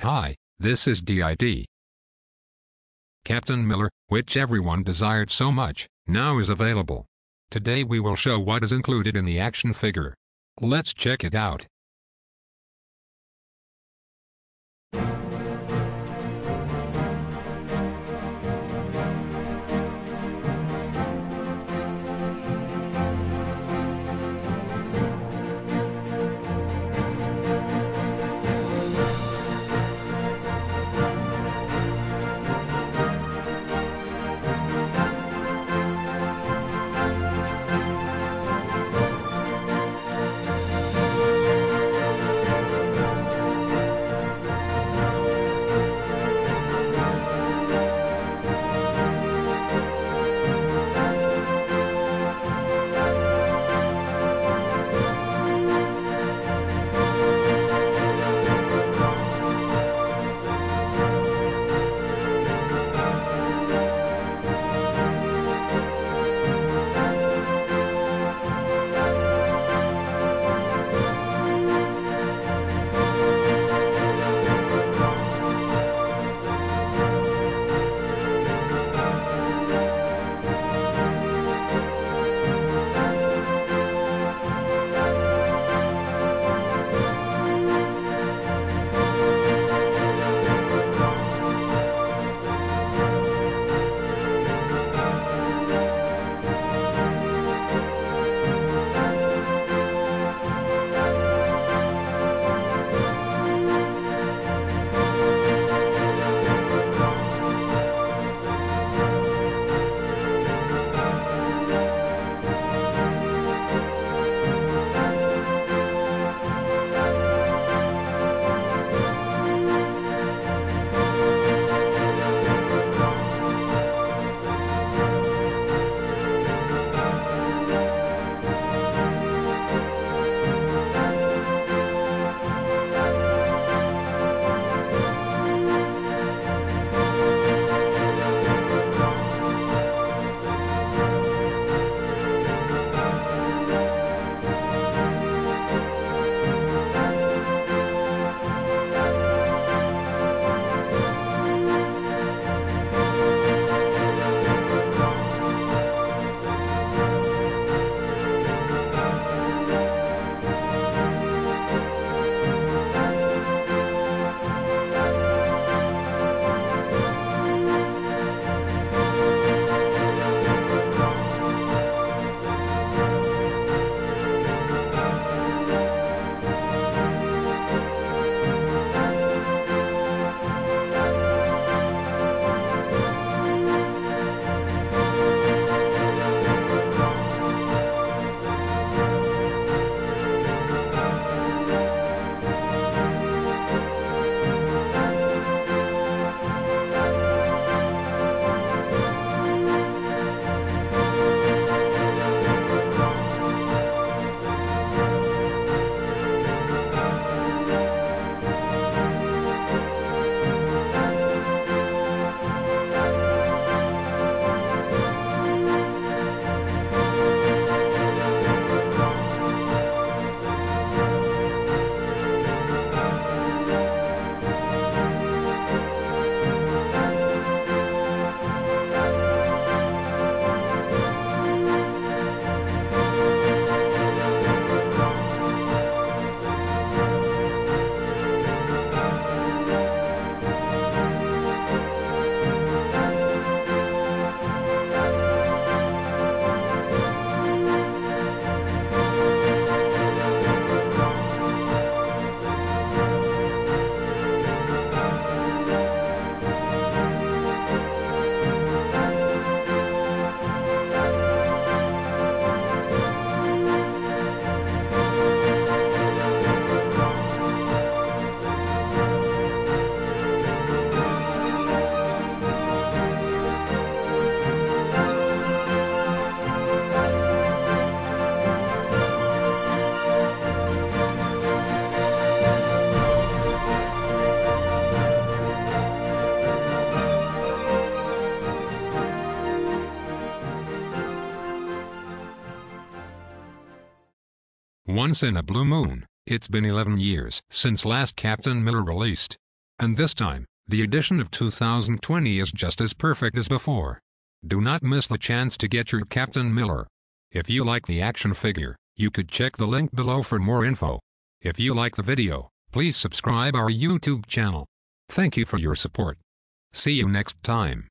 Hi, this is DID. Captain Miller, which everyone desired so much, now is available. Today we will show what is included in the action figure. Let's check it out. Once in a blue moon, it's been 11 years since last Captain Miller released. And this time, the edition of 2020 is just as perfect as before. Do not miss the chance to get your Captain Miller. If you like the action figure, you could check the link below for more info. If you like the video, please subscribe our YouTube channel. Thank you for your support. See you next time.